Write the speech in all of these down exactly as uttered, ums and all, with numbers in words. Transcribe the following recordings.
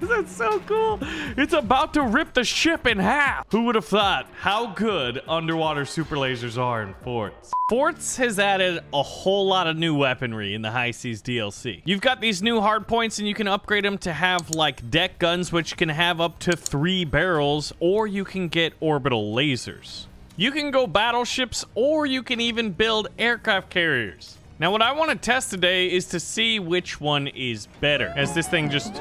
That's so cool. It's about to rip the ship in half. Who would have thought how good underwater super lasers are in Forts? Forts has added a whole lot of new weaponry in the High Seas D L C. You've got these new hard points, and you can upgrade them to have like deck guns, which can have up to three barrels, or you can get orbital lasers. You can go battleships, or you can even build aircraft carriers. Now, what I want to test today is to see which one is better. As this thing just...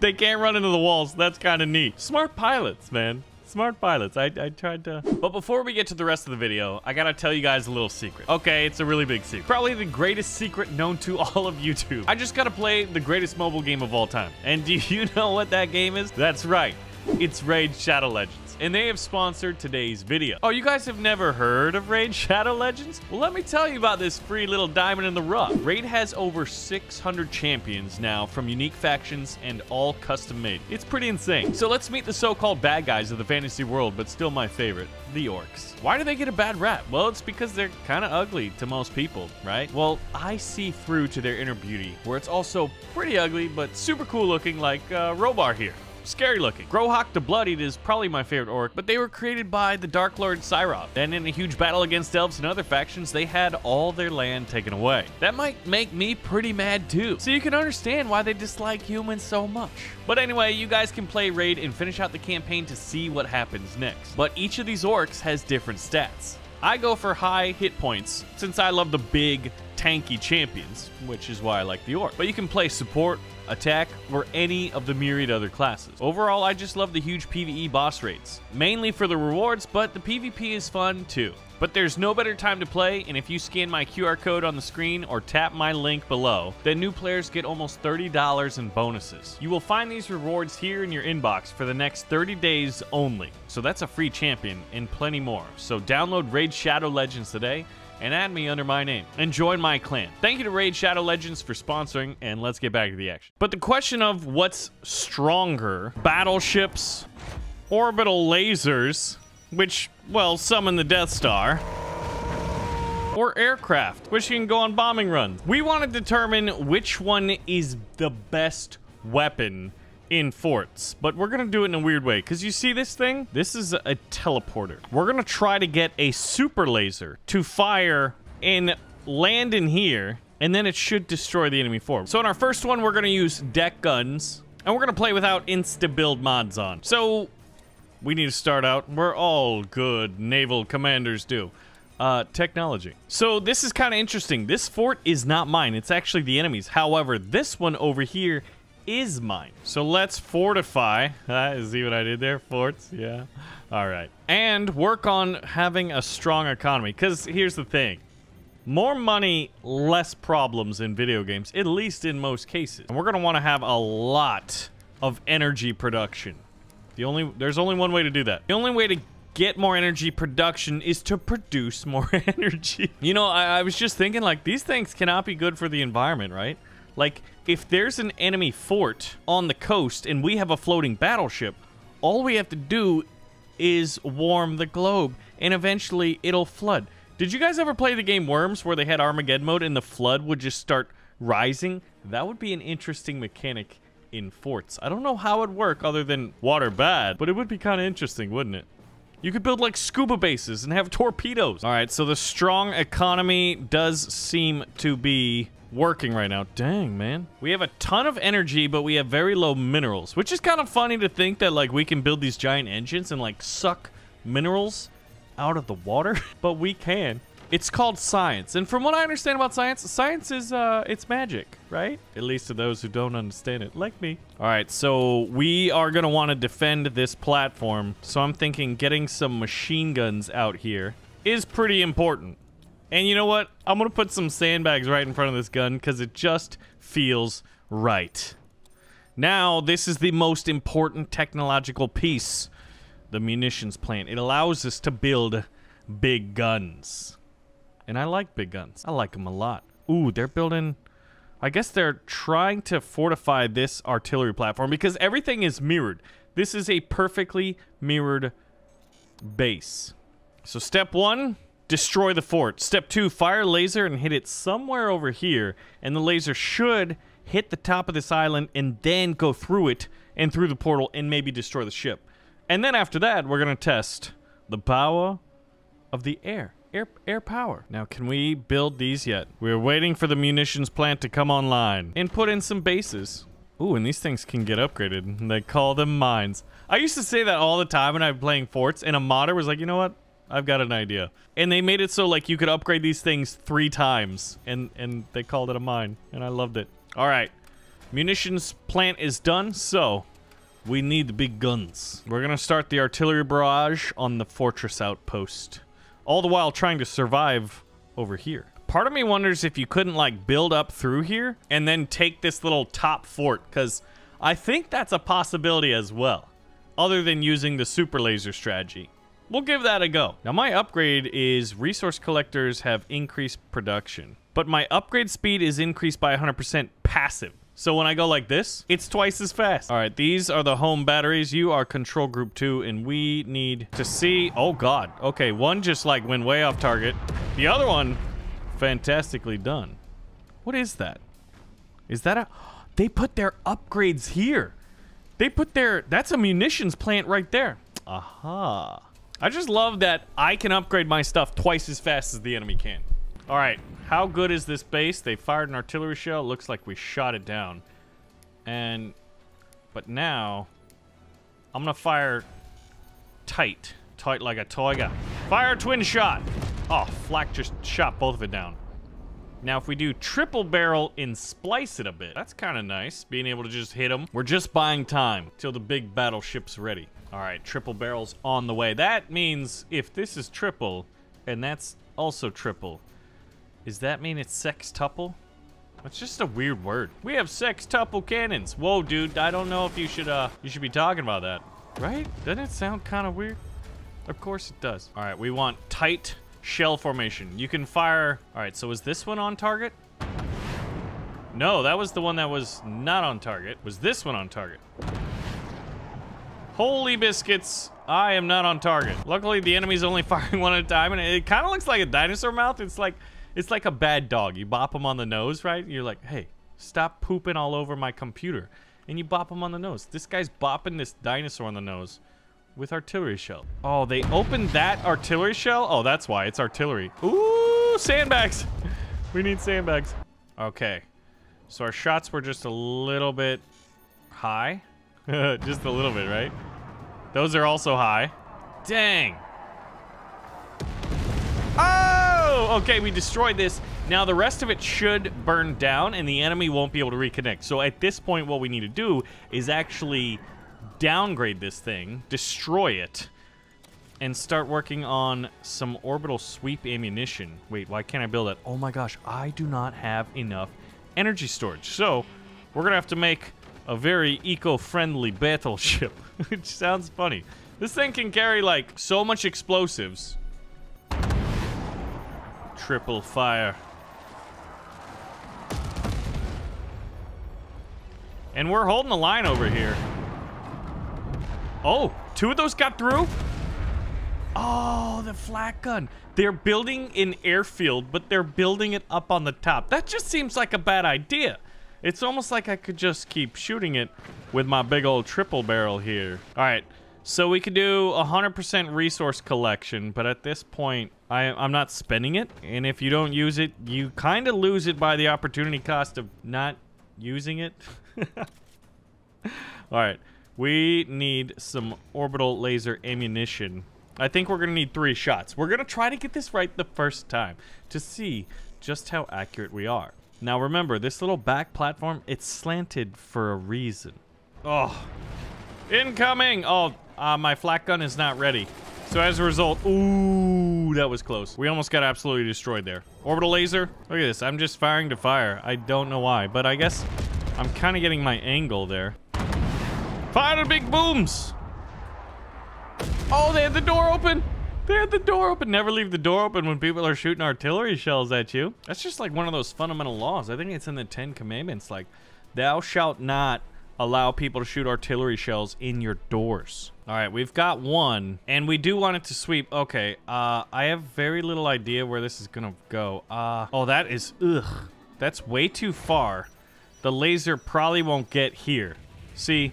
They can't run into the walls. That's kind of neat. Smart pilots, man. Smart pilots. I, I tried to... But before we get to the rest of the video, I gotta tell you guys a little secret. Okay, it's a really big secret. Probably the greatest secret known to all of YouTube. I just gotta play the greatest mobile game of all time. And do you know what that game is? That's right. It's Raid Shadow Legends. And they have sponsored today's video. Oh, you guys have never heard of Raid Shadow Legends? Well, let me tell you about this free little diamond in the rough. Raid has over six hundred champions now from unique factions and all custom made. It's pretty insane. So let's meet the so-called bad guys of the fantasy world, but still my favorite, the orcs. Why do they get a bad rap? Well, it's because they're kind of ugly to most people, right? Well, I see through to their inner beauty, where it's also pretty ugly, but super cool looking, like uh, Rohbar here. Scary looking. Growhawk the Bloodied is probably my favorite orc, but they were created by the Dark Lord Syrop. Then in a huge battle against elves and other factions, they had all their land taken away. That might make me pretty mad too. So you can understand why they dislike humans so much. But anyway, you guys can play Raid and finish out the campaign to see what happens next. But each of these orcs has different stats. I go for high hit points since I love the big tanky champions, which is why I like the orc. But you can play support, attack, or any of the myriad other classes. Overall, I just love the huge PvE boss raids, mainly for the rewards, but the PvP is fun too. But there's no better time to play, and if you scan my Q R code on the screen or tap my link below, then new players get almost thirty dollars in bonuses. You will find these rewards here in your inbox for the next thirty days only. So that's a free champion and plenty more. So download Raid Shadow Legends today and add me under my name and join my clan. Thank you to Raid Shadow Legends for sponsoring, and let's get back to the action. But the question of what's stronger, battleships, orbital lasers, which, well, summon the Death Star, or aircraft, which can go on bombing runs. We want to determine which one is the best weapon in Forts, but we're gonna do it in a weird way, because you see this thing? This is a teleporter. We're gonna try to get a super laser to fire and land in here, and then it should destroy the enemy form. So in our first one, we're gonna use deck guns, and we're gonna play without insta-build mods on. So we need to start out. We're all good naval commanders do. Uh, technology. So this is kind of interesting. This fort is not mine. It's actually the enemy's. However, this one over here is mine. So let's fortify. Uh, see what I did there? Forts, yeah. All right. And work on having a strong economy, because here's the thing. More money, less problems in video games, at least in most cases. And we're going to want to have a lot of energy production. The only, there's only one way to do that. The only way to get more energy production is to produce more energy. You know, I, I was just thinking, like, these things cannot be good for the environment, right? Like, if there's an enemy fort on the coast and we have a floating battleship, all we have to do is warm the globe, and eventually it'll flood. Did you guys ever play the game Worms, where they had Armageddon mode and the flood would just start rising? That would be an interesting mechanic in Forts. I don't know how it'd work other than water bad, but it would be kind of interesting, wouldn't it? You could build like scuba bases and have torpedoes. All right, so the strong economy does seem to be working right now. Dang, man. We have a ton of energy, but we have very low minerals, which is kind of funny to think that, like, we can build these giant engines and, like, suck minerals out of the water, but we can. It's called science, and from what I understand about science, science is, uh, it's magic, right? At least to those who don't understand it, like me. All right, so we are gonna wanna defend this platform, so I'm thinking getting some machine guns out here is pretty important. And you know what? I'm gonna put some sandbags right in front of this gun, because it just feels right. Now, this is the most important technological piece, the munitions plant. It allows us to build big guns. And I like big guns. I like them a lot. Ooh, they're building... I guess they're trying to fortify this artillery platform, because everything is mirrored. This is a perfectly mirrored base. So step one, destroy the fort. Step two, fire laser and hit it somewhere over here. And the laser should hit the top of this island, and then go through it and through the portal and maybe destroy the ship. And then after that, we're going to test the power of the air. Air, air power. Now, can we build these yet? We're waiting for the munitions plant to come online and put in some bases. Ooh, and these things can get upgraded. And they call them mines. I used to say that all the time when I was playing Forts, and a modder was like, you know what? I've got an idea. And they made it so like you could upgrade these things three times, and, and they called it a mine, and I loved it. All right, munitions plant is done, so we need the big guns. We're gonna start the artillery barrage on the fortress outpost, all the while trying to survive over here. Part of me wonders if you couldn't like build up through here and then take this little top fort, because I think that's a possibility as well, other than using the super laser strategy. We'll give that a go. Now, my upgrade is resource collectors have increased production, but my upgrade speed is increased by one hundred percent passive. So when I go like this, it's twice as fast. All right, these are the home batteries. You are control group two, and we need to see... Oh, God. Okay, one just, like, went way off target. The other one, fantastically done. What is that? Is that a... They put their upgrades here. They put their... That's a munitions plant right there. Aha. I just love that I can upgrade my stuff twice as fast as the enemy can. All right, how good is this base? They fired an artillery shell. Looks like we shot it down. And, but now, I'm gonna fire tight. Tight like a toy guy. Fire twin shot. Oh, flak just shot both of it down. Now, if we do triple barrel and splice it a bit, that's kind of nice, being able to just hit them. We're just buying time till the big battleship's ready. All right, triple barrels on the way. That means if this is triple, and that's also triple, does that mean it's sextuple? That's just a weird word. We have sextuple cannons. Whoa, dude, I don't know if you should, uh, you should be talking about that, right? Doesn't it sound kind of weird? Of course it does. All right, we want tight shell formation. You can fire... All right, so is this one on target? No, that was the one that was not on target. Was this one on target? Holy biscuits, I am not on target. Luckily, the enemy's only firing one at a time, and it kind of looks like a dinosaur mouth. It's like, it's like a bad dog. You bop him on the nose, right? You're like, hey, stop pooping all over my computer. And you bop him on the nose. This guy's bopping this dinosaur on the nose with artillery shell. Oh, they opened that artillery shell? Oh, that's why, it's artillery. Ooh, sandbags. We need sandbags. Okay, so our shots were just a little bit high. Just a little bit, right? Those are also high. Dang. Oh! Okay, we destroyed this. Now, the rest of it should burn down, and the enemy won't be able to reconnect. So, at this point, what we need to do is actually downgrade this thing, destroy it, and start working on some orbital sweep ammunition. Wait, why can't I build it? Oh, my gosh. I do not have enough energy storage. So, we're going to have to make... a very eco-friendly battleship, which sounds funny. This thing can carry, like, so much explosives. Triple fire. And we're holding the line over here. Oh, two of those got through? Oh, the flak gun. They're building an airfield, but they're building it up on the top. That just seems like a bad idea. It's almost like I could just keep shooting it with my big old triple barrel here. All right, so we could do one hundred percent resource collection, but at this point, I, I'm not spending it. And if you don't use it, you kind of lose it by the opportunity cost of not using it. All right, we need some orbital laser ammunition. I think we're going to need three shots. We're going to try to get this right the first time to see just how accurate we are. Now remember, this little back platform, it's slanted for a reason. Oh, incoming! Oh, uh, my flak gun is not ready. So as a result, ooh, that was close. We almost got absolutely destroyed there. Orbital laser, look at this, I'm just firing to fire. I don't know why, but I guess I'm kind of getting my angle there. Fire the big booms! Oh, they had the door open! They had the door open. Never leave the door open when people are shooting artillery shells at you. That's just like one of those fundamental laws. I think it's in the Ten Commandments. Like, thou shalt not allow people to shoot artillery shells in your doors. All right, we've got one. And we do want it to sweep. Okay, uh, I have very little idea where this is going to go. Uh, oh, that is... Ugh. That's way too far. the laser probably won't get here. See,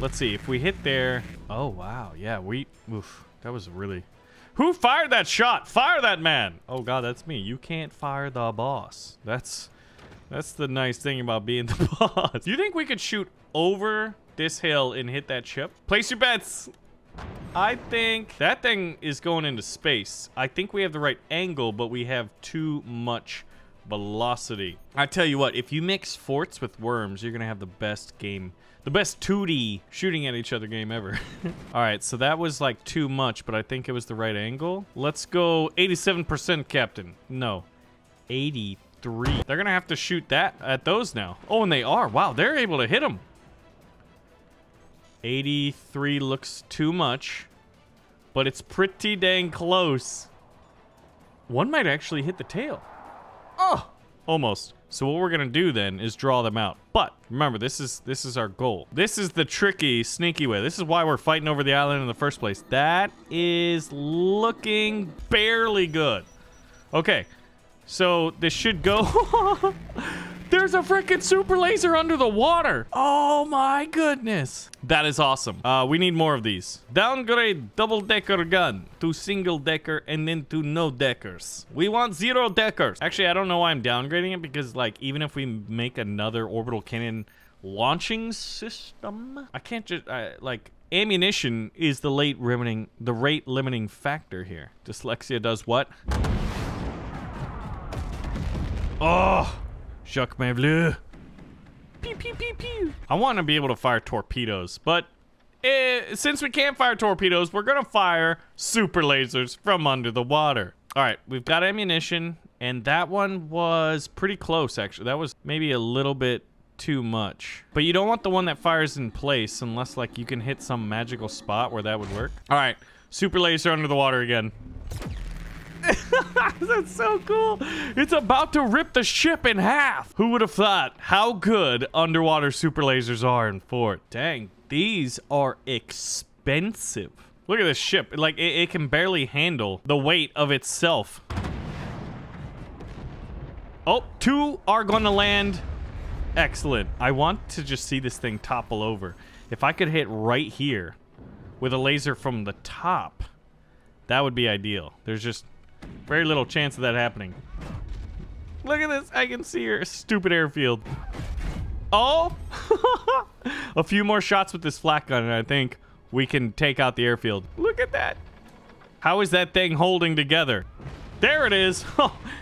let's see if we hit there. Oh wow, yeah, we oof, that was really... Who fired that shot? Fire that man. Oh god, that's me. You can't fire the boss. That's that's the nice thing about being the boss. Do you think we could shoot over this hill and hit that ship? Place your bets. I think that thing is going into space. I think we have the right angle, but we have too much velocity. I tell you what, if you mix Forts with Worms, you're gonna have the best game, the best two D shooting at each other game ever. All right, so that was like too much, but I think it was the right angle. Let's go eighty-seven percent, Captain. No, eighty-three. They're gonna have to shoot that at those now. Oh, and they are. Wow, they're able to hit them. eighty-three looks too much, but it's pretty dang close. One might actually hit the tail. Oh, almost. So what we're gonna do then is draw them out. But remember, this is this is our goal. This is the tricky, sneaky way. This is why we're fighting over the island in the first place. That is looking barely good. Okay, so this should go. There's a freaking super laser under the water. Oh my goodness, that is awesome. Uh, we need more of these. Downgrade double-decker gun to single-decker and then to no-deckers. We want zero-deckers. Actually, I don't know why I'm downgrading it, because like even if we make another orbital cannon launching system, I can't just I, like ammunition is the late limiting the rate limiting factor here. Dyslexia does what? Oh. Jacques Mavleux. Pew, pew, pew, pew. I want to be able to fire torpedoes, but eh, since we can't fire torpedoes, we're going to fire super lasers from under the water. All right, we've got ammunition, and that one was pretty close, actually. That was maybe a little bit too much. But you don't want the one that fires in place unless, like, you can hit some magical spot where that would work. All right, super laser under the water again. That's so cool. It's about to rip the ship in half. Who would have thought how good underwater super lasers are in Fort? Dang, these are expensive. Look at this ship. Like, it, it can barely handle the weight of itself. Oh, two are going to land. Excellent. I want to just see this thing topple over. If I could hit right here with a laser from the top, that would be ideal. There's just very little chance of that happening. Look at this. I can see your stupid airfield. Oh! A few more shots with this flak gun, and I think we can take out the airfield. Look at that. How is that thing holding together? There it is.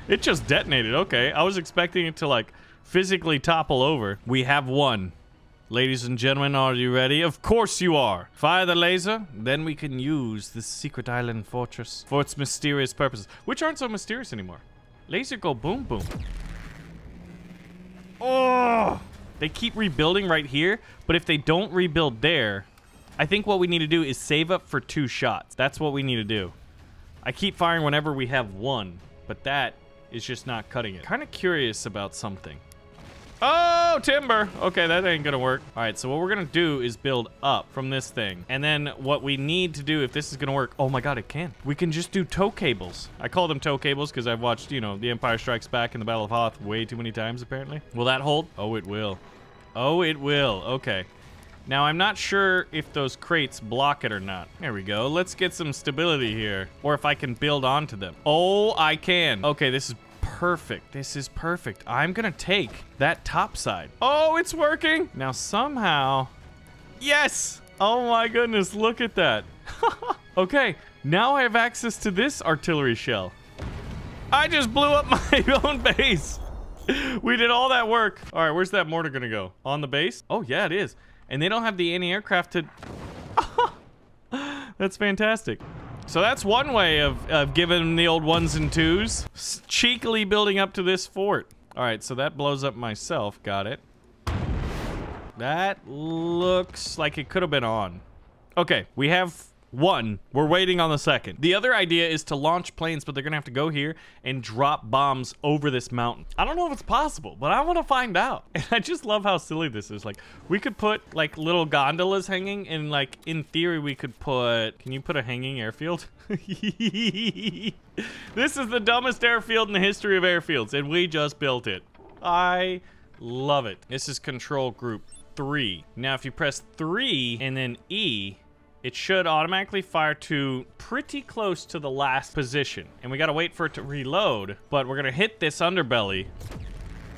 It just detonated. Okay. I was expecting it to, like, physically topple over. We have one. Ladies and gentlemen, are you ready? Of course you are. Fire the laser, then we can use this secret island fortress for its mysterious purposes, which aren't so mysterious anymore. Laser go boom boom. Oh! They keep rebuilding right here, but if they don't rebuild there, I think what we need to do is save up for two shots. That's what we need to do. I keep firing whenever we have one, but that is just not cutting it. Kind of curious about something. Oh, timber. Okay, that ain't gonna work. All right, so what we're gonna do is build up from this thing. And then what we need to do, if this is gonna work, oh my God, it can. We can just do tow cables. I call them tow cables because I've watched, you know, the Empire Strikes Back and the Battle of Hoth way too many times, apparently. Will that hold? Oh, it will. Oh, it will. Okay. Now, I'm not sure if those crates block it or not. There we go. Let's get some stability here. Or if I can build onto them. Oh, I can. Okay, this is perfect. This is perfect. I'm gonna take that top side. Oh, it's working now somehow. Yes. Oh my goodness, look at that. Okay, now I have access to this artillery shell. I just blew up my own base. We did all that work. All right, where's that mortar gonna go? On the base? Oh yeah, it is. And they don't have the anti-aircraft to... That's fantastic. So that's one way of, of giving them the old ones and twos. Cheekily building up to this fort. All right, so that blows up myself. Got it. That looks like it could have been on. Okay, we have one. We're waiting on the second. The other idea is to launch planes, but they're going to have to go here and drop bombs over this mountain. I don't know if it's possible, but I want to find out. And I just love how silly this is. Like, we could put, like, little gondolas hanging, and, like, in theory, we could put... Can you put a hanging airfield? This is the dumbest airfield in the history of airfields, and we just built it. I Love it. This is control group three. Now, if you press three and then E, it should automatically fire to pretty close to the last position. And we gotta wait for it to reload, but we're gonna hit this underbelly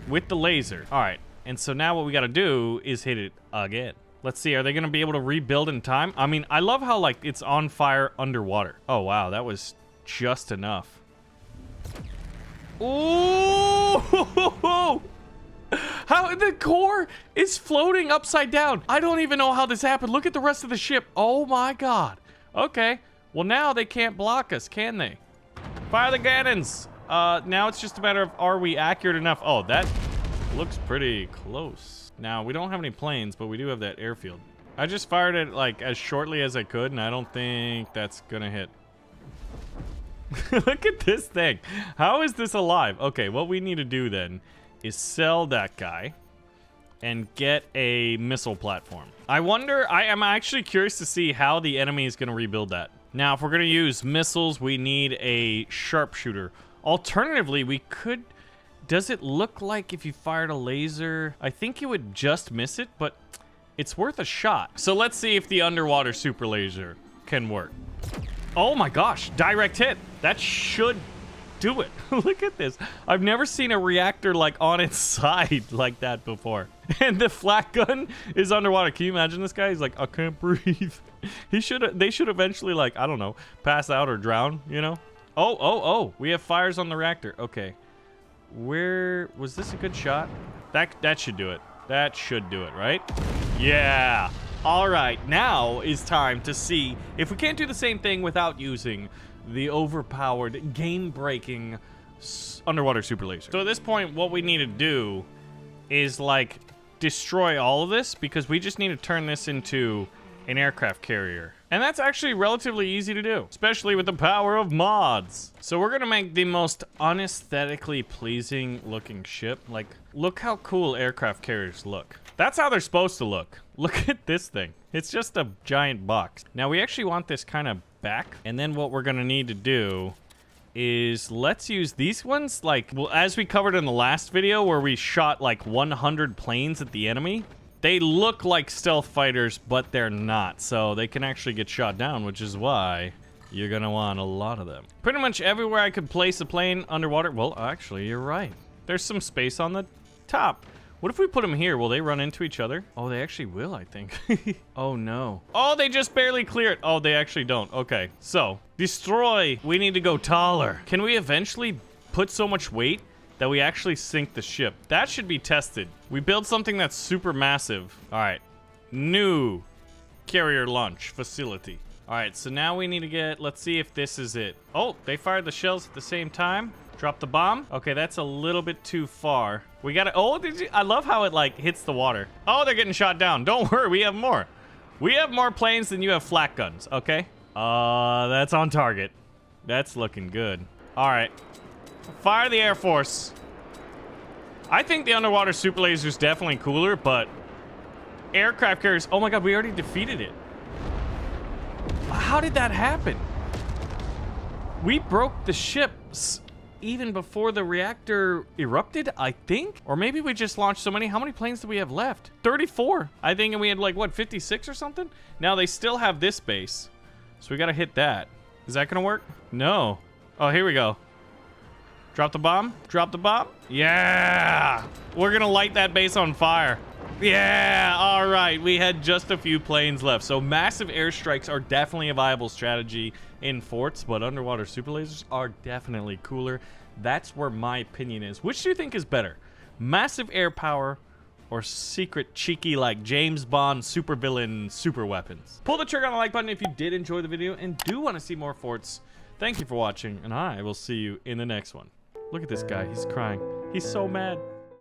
with the laser. All right, and so now what we gotta do is hit it again. Let's see, are they gonna be able to rebuild in time? I mean, I love how, like, it's on fire underwater. Oh, wow, that was just enough. Ooh! How the core is floating upside down. I don't even know how this happened. Look at the rest of the ship. Oh my god. Okay, well now they can't block us, can they? Fire the cannons. Uh now it's just a matter of, are we accurate enough? Oh, that looks pretty close. Now we don't have any planes, but we do have that airfield. I just fired it like as shortly as I could, and I don't think that's gonna hit. Look at this thing. How is this alive? Okay, what we need to do then is sell that guy and get a missile platform. I wonder, I am actually curious to see how the enemy is gonna rebuild that. Now, if we're gonna use missiles, we need a sharpshooter. Alternatively, we could, does it look like if you fired a laser? I think you would just miss it, but it's worth a shot. So let's see if the underwater super laser can work. Oh my gosh, direct hit. That should do it. Look at this. I've never seen a reactor like on its side like that before. And the flat gun is underwater. Can you imagine this guy? He's like, I can't breathe. He should, they should eventually, like, I don't know, pass out or drown, you know? Oh, oh, oh, we have fires on the reactor. Okay, where was this a good shot? That, that should do it. That should do it, right? Yeah. All right, now is time to see if we can't do the same thing without using the overpowered, game-breaking underwater super laser. So at this point, what we need to do is, like, destroy all of this, because we just need to turn this into an aircraft carrier. And that's actually relatively easy to do, especially with the power of mods. So we're gonna make the most unaesthetically pleasing looking ship. Like, look how cool aircraft carriers look. That's how they're supposed to look. Look at this thing. It's just a giant box. Now we actually want this kind of back, and then what we're gonna need to do is, let's use these ones, like, well, as we covered in the last video where we shot like one hundred planes at the enemy. They look like stealth fighters, but they're not, so they can actually get shot down, which is why you're gonna want a lot of them. Pretty much everywhere I could place a plane underwater. Well, actually, you're right, there's some space on the top. What if we put them here? Will they run into each other? Oh, they actually will, I think. Oh, no. Oh, they just barely clear it. Oh, they actually don't. Okay, so destroy. We need to go taller. Can we eventually put so much weight that we actually sink the ship? That should be tested. We build something that's super massive. All right, new carrier launch facility. All right, so now we need to get, let's see if this is it. Oh, they fired the shells at the same time. Drop the bomb. Okay, that's a little bit too far. We gotta, oh, did you, I love how it, like, hits the water. Oh, they're getting shot down. Don't worry, we have more. We have more planes than you have flat guns, okay? Uh, that's on target. That's looking good. All right, fire the Air Force. I think the underwater super laser is definitely cooler, but aircraft carriers, oh my God, we already defeated it. How did that happen? We broke the ships even before the reactor erupted, I think? Or maybe we just launched so many. How many planes do we have left? thirty-four, I think, and we had like, what, fifty-six or something? Now they still have this base, so we gotta hit that. Is that gonna work? No. Oh, here we go. Drop the bomb, drop the bomb. Yeah! We're gonna light that base on fire. Yeah, all right, we had just a few planes left. So massive airstrikes are definitely a viable strategy in Forts, but underwater super lasers are definitely cooler. That's where my opinion is. Which do you think is better? Massive air power or secret cheeky, like James Bond supervillain super weapons? Pull the trigger on the like button if you did enjoy the video and do want to see more Forts. Thank you for watching, and I will see you in the next one. Look at this guy, he's crying. He's so mad.